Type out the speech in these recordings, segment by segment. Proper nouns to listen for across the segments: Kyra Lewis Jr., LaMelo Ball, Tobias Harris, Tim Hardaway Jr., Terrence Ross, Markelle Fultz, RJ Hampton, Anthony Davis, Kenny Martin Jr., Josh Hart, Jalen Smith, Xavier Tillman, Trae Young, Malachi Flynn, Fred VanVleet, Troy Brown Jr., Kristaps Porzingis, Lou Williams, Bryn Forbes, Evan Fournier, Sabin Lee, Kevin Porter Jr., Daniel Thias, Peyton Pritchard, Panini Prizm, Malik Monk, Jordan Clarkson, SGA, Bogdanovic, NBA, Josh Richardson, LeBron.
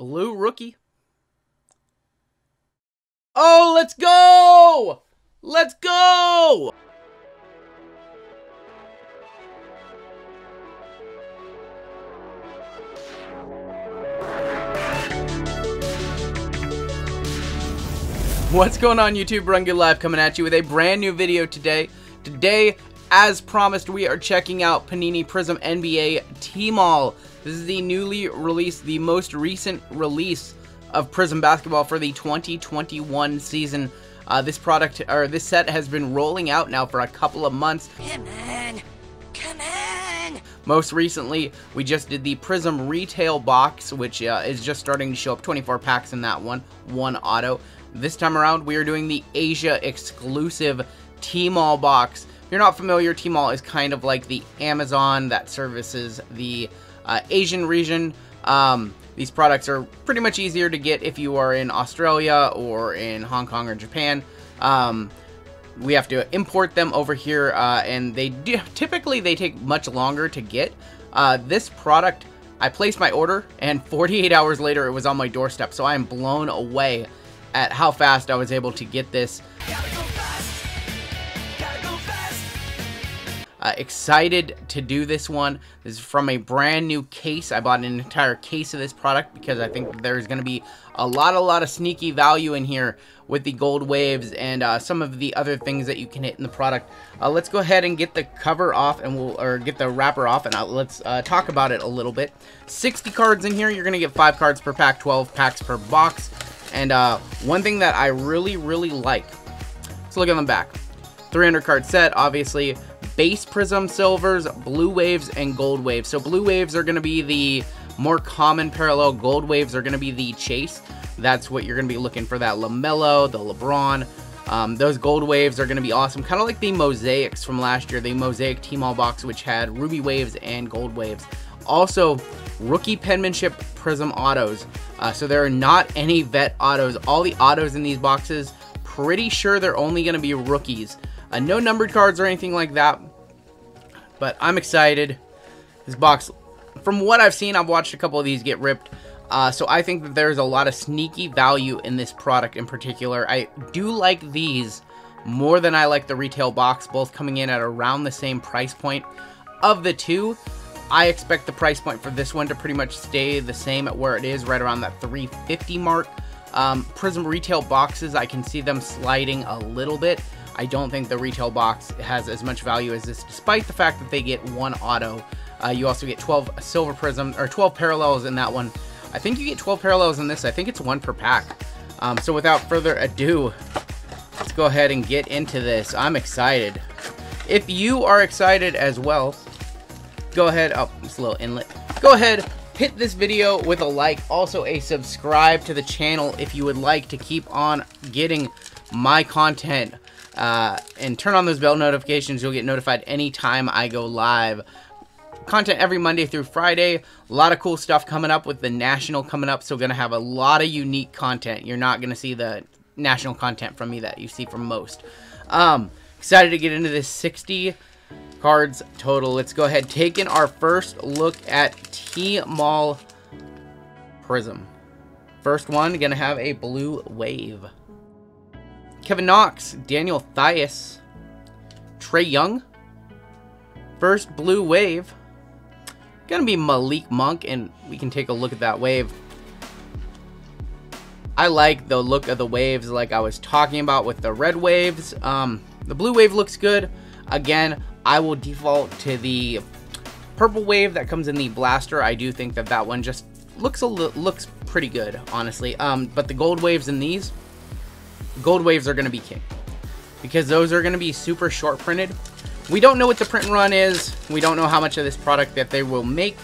Blue rookie. Oh, let's go! Let's go! What's going on, YouTube? RunGoodLife coming at you with a brand new video today. Today, as promised, we are checking out Panini Prizm NBA T-Mall. This is the newly released, the most recent release of Prizm basketball for the 2021 season. This product, or this set, has been rolling out now for a couple of months. Come on, come on. Most recently, we just did the Prizm retail box, which is just starting to show up. 24 packs in that one, one auto. This time around, we are doing the Asia exclusive T-Mall box. If you're not familiar, T-Mall is kind of like the Amazon that services the Asian region. These products are pretty much easier to get if you are in Australia or in Hong Kong or Japan. We have to import them over here, and they do, typically they take much longer to get. This product, I placed my order, and 48 hours later it was on my doorstep, so I am blown away at how fast I was able to get this. Excited to do this one. This is from a brand new case. I bought an entire case of this product because I think there's going to be a lot of sneaky value in here with the gold waves and some of the other things that you can hit in the product. Let's go ahead and get the cover off, and get the wrapper off, and let's talk about it a little bit. 60 cards in here. You're going to get 5 cards per pack, 12 packs per box. And one thing that I really, really like, let's look at them back. 300 card set, obviously. Base Prism silvers, blue waves, and gold waves. So blue waves are going to be the more common parallel. Gold waves are going to be the chase. That's what you're going to be looking for, that LaMelo, the LeBron. Those gold waves are going to be awesome. Kind of like the mosaics from last year, the mosaic T-Mall box, which had ruby waves and gold waves. Also, rookie penmanship Prism autos. So there are not any vet autos. All the autos in these boxes, pretty sure they're only going to be rookies. No numbered cards or anything like that, but I'm excited. This box, from what I've seen, I've watched a couple of these get ripped, so I think that there's a lot of sneaky value in this product in particular. I do like these more than I like the retail box, both coming in at around the same price point. Of the two, I expect the price point for this one to pretty much stay the same at where it is, right around that $350 mark. Prizm retail boxes, I can see them sliding a little bit. I don't think the retail box has as much value as this, despite the fact that they get one auto. You also get 12 silver prisms, or 12 parallels in that one. I think you get 12 parallels in this. I think it's one per pack. So without further ado, let's go ahead and get into this. I'm excited. If you are excited as well, go ahead. Oh, it's a little inlet. Go ahead, hit this video with a like. Also, a subscribe to the channel if you would like to keep on getting my content. And turn on those bell notifications. You'll get notified anytime I go live. Content every Monday through Friday. A lot of cool stuff coming up with the National coming up, so gonna have a lot of unique content. You're not gonna see the National content from me that you see from most. Excited to get into this. 60 cards total. Let's go ahead, taking our first look at T-Mall Prism. First one, gonna have a blue wave. Kevin Knox, Daniel Thias, Trae Young. First blue wave, gonna be Malik Monk, and we can take a look at that wave. I like the look of the waves, like I was talking about with the red waves. The blue wave looks good. Again, I will default to the purple wave that comes in the blaster. I do think that that one just looks pretty good, honestly. But the gold waves in these. Gold waves are going to be king because those are going to be super short printed. We don't know what the print run is. We don't know how much of this product that they will make,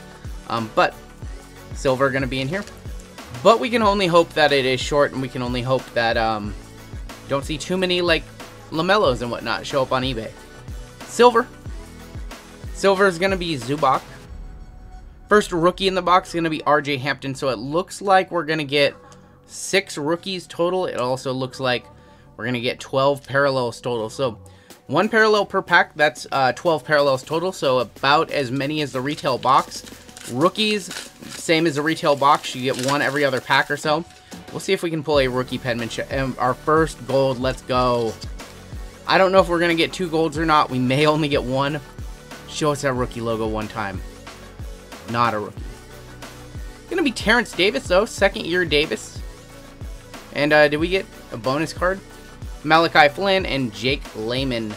but silver going to be in here. But we can only hope that it is short, and we can only hope that don't see too many like LaMelos and whatnot show up on eBay. Silver is going to be Zubac. First rookie in the box is going to be RJ Hampton, so it looks like we're going to get 6 rookies total. It also looks like we're going to get 12 parallels total. So one parallel per pack, that's 12 parallels total. So about as many as the retail box. Rookies, same as a retail box. You get one every other pack or so. We'll see if we can pull a rookie penmanship. Our first gold, let's go. I don't know if we're going to get two golds or not. We may only get one. Show us that rookie logo one time. Not a rookie. Going to be Terrence Davis, though. Second year Davis. And did we get a bonus card? Malachi Flynn and Jake Layman.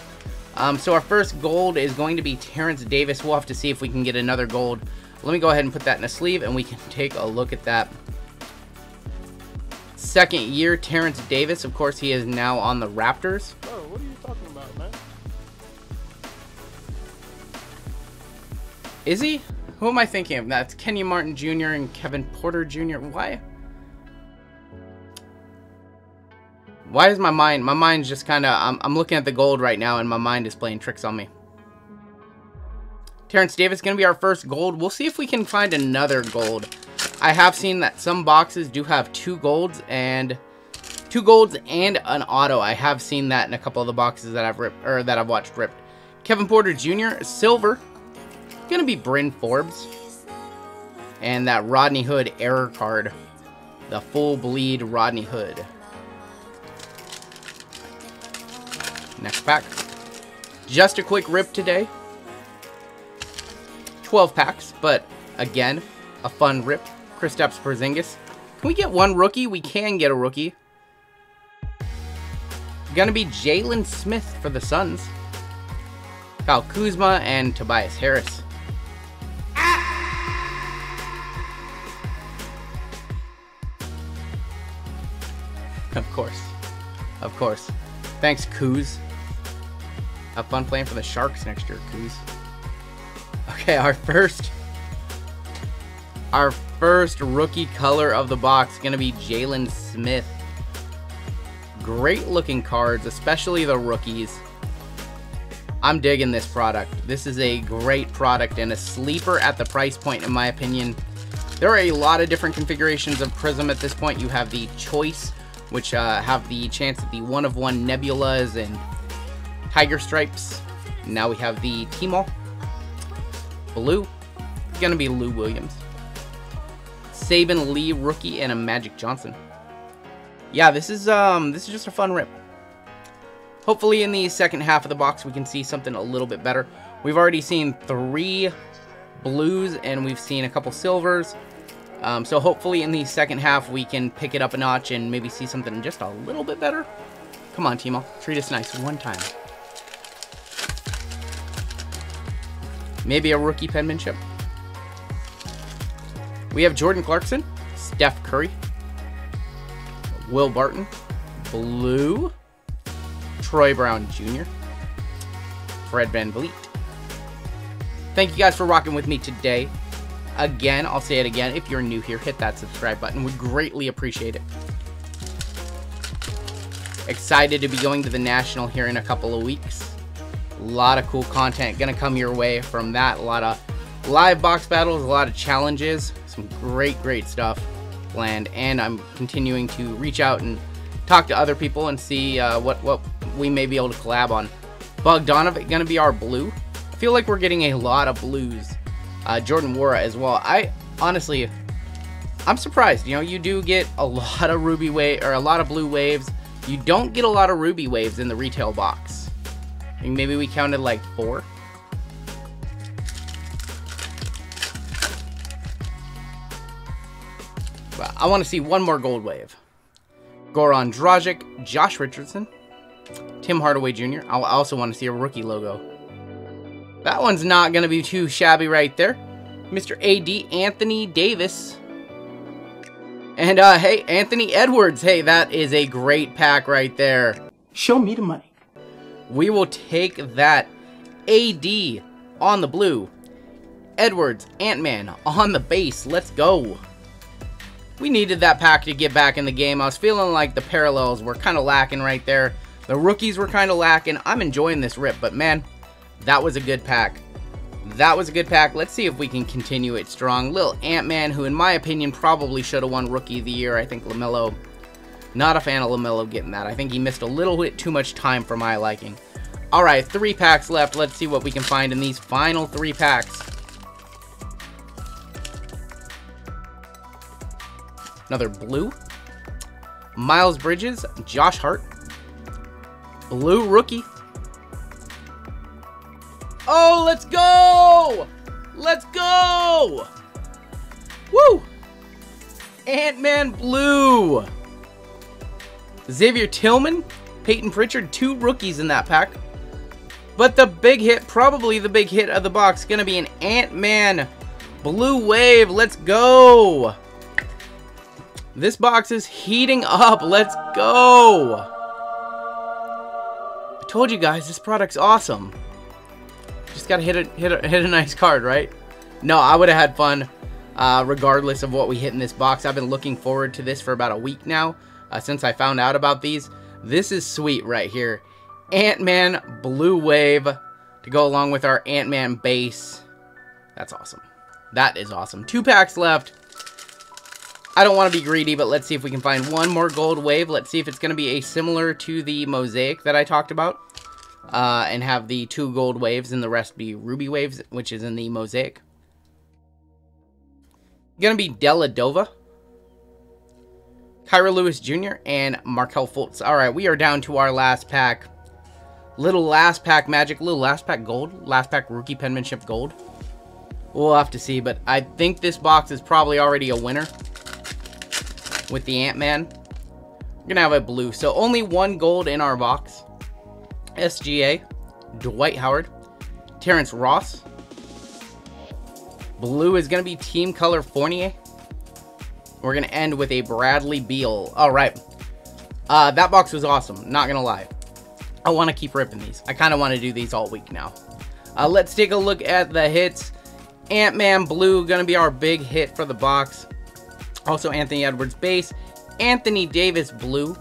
So our first gold is going to be Terrence Davis. We'll have to see if we can get another gold. Let me go ahead and put that in a sleeve, and we can take a look at that. Second year Terrence Davis. Of course, he is now on the Raptors. Bro, what are you talking about, man? Is he? Who am I thinking of? That's Kenny Martin Jr. and Kevin Porter Jr. Why? Why is my mind's just kind of, I'm looking at the gold right now and my mind is playing tricks on me. Terrence Davis going to be our first gold. We'll see if we can find another gold. I have seen that some boxes do have two golds and an auto. I have seen that in a couple of the boxes that I've watched ripped. Kevin Porter Jr. silver. Going to be Bryn Forbes. And that Rodney Hood error card. The full bleed Rodney Hood. Next pack. Just a quick rip today. 12 packs, but again, a fun rip. Kristaps Porzingis. Can we get one rookie? We can get a rookie. Gonna be Jalen Smith for the Suns. Kyle Kuzma and Tobias Harris. Of course. Of course. Thanks, Kuz. Have fun playing for the Sharks next year, Kuz. Okay, our first rookie color of the box is going to be Jalen Smith. Great looking cards, especially the rookies. I'm digging this product. This is a great product and a sleeper at the price point, in my opinion. There are a lot of different configurations of Prism at this point. You have the Choice, which have the chance at the one-of-one nebulas and tiger stripes. Now we have the T-Mall. Blue, gonna be Lou Williams. Sabin Lee rookie and a Magic Johnson. Yeah, this is just a fun rip. Hopefully in the second half of the box we can see something a little bit better. We've already seen 3 blues and we've seen a couple silvers. So hopefully in the second half we can pick it up a notch and maybe see something just a little bit better. Come on, T-Mall, treat us nice one time. Maybe a rookie penmanship. We have Jordan Clarkson, Steph Curry, Will Barton, blue, Troy Brown Jr., Fred VanVleet. Thank you guys for rocking with me today. Again, I'll say it again, if you're new here, hit that subscribe button. Would greatly appreciate it. Excited to be going to the National here in a couple of weeks. A lot of cool content gonna come your way from that. A lot of live box battles, a lot of challenges, some great stuff planned, and I'm continuing to reach out and talk to other people and see what we may be able to collab on. Bogdanovic gonna be our blue. I feel like we're getting a lot of blues. Jordan Wara as well. I honestly, I'm surprised. You know, you do get a lot of ruby wave or a lot of blue waves. You don't get a lot of ruby waves in the retail box. Maybe we counted like 4. Well, I want to see one more gold wave. Goran Dragic, Josh Richardson, Tim Hardaway Jr. I also want to see a rookie logo. That one's not going to be too shabby right there. Mr. AD, Anthony Davis. And hey, Anthony Edwards. Hey, that is a great pack right there. Show me the money. We will take that. AD on the blue. Edwards, Ant-Man on the base. Let's go. We needed that pack to get back in the game. I was feeling like the parallels were kind of lacking right there. The rookies were kind of lacking. I'm enjoying this rip, but man, that was a good pack. That was a good pack. Let's see if we can continue it strong. Little Ant-Man, who in my opinion probably should have won Rookie of the Year. I think LaMelo... Not a fan of LaMelo getting that. I think he missed a little bit too much time for my liking. All right, 3 packs left. Let's see what we can find in these final 3 packs. Another blue. Miles Bridges, Josh Hart. Blue rookie. Oh, let's go! Let's go! Woo! Ant-Man blue. Xavier Tillman, Peyton Pritchard, two rookies in that pack. But the big hit, probably the big hit of the box, going to be an Ant-Man blue wave. Let's go. This box is heating up. Let's go. I told you guys, this product's awesome. Just got to hit a nice card, right? No, I would have had fun regardless of what we hit in this box. I've been looking forward to this for about a week now since I found out about these. This is sweet right here. Ant-Man blue wave to go along with our Ant-Man base. That's awesome. That is awesome. Two packs left. I don't want to be greedy, but let's see if we can find one more gold wave. Let's see if it's going to be a similar to the mosaic that I talked about and have the two gold waves and the rest be ruby waves, which is in the mosaic. Going to be Della Dova, Kyra Lewis Jr., and Markelle Fultz. All right, we are down to our last pack. Little last pack magic, little last pack gold, last pack rookie penmanship gold. We'll have to see, but I think this box is probably already a winner with the Ant-Man. We're going to have a blue. So only one gold in our box. SGA, Dwight Howard, Terrence Ross. Blue is going to be Team Color Fournier. We're going to end with a Bradley Beal. All right. That box was awesome. Not going to lie. I want to keep ripping these. I kind of want to do these all week now. Let's take a look at the hits. Ant-Man blue, going to be our big hit for the box. Also Anthony Edwards base. Anthony Davis blue.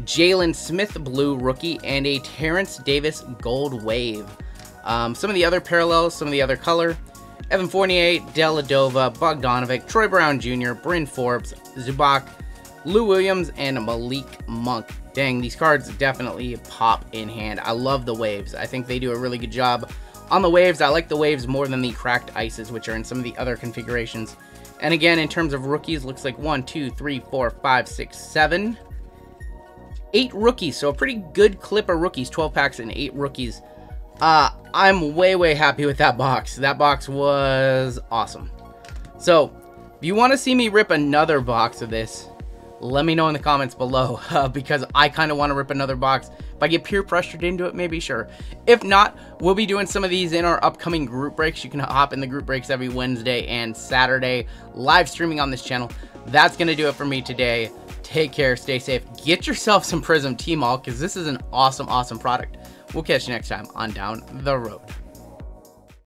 Jalen Smith blue rookie. And a Terrence Davis gold wave. Some of the other parallels. Some of the other color. Evan Fournier, Della Dova, Bogdanovic, Troy Brown Jr., Bryn Forbes, Zubac, Lou Williams, and Malik Monk. Dang, these cards definitely pop in hand. I love the waves. I think they do a really good job on the waves. I like the waves more than the cracked ices, which are in some of the other configurations. And again, in terms of rookies, looks like 1, 2, 3, 4, 5, 6, 7. 8 rookies, so a pretty good clip of rookies. 12 packs and 8 rookies. I'm way happy with that box. That box was awesome. So if you want to see me rip another box of this, let me know in the comments below because I kind of want to rip another box. If I get peer pressured into it, maybe sure. If not, we'll be doing some of these in our upcoming group breaks. You can hop in the group breaks every Wednesday and Saturday, live streaming on this channel. That's going to do it for me today. Take care, stay safe, get yourself some Prizm T-Mall because this is an awesome product. We'll catch you next time on Down the Road.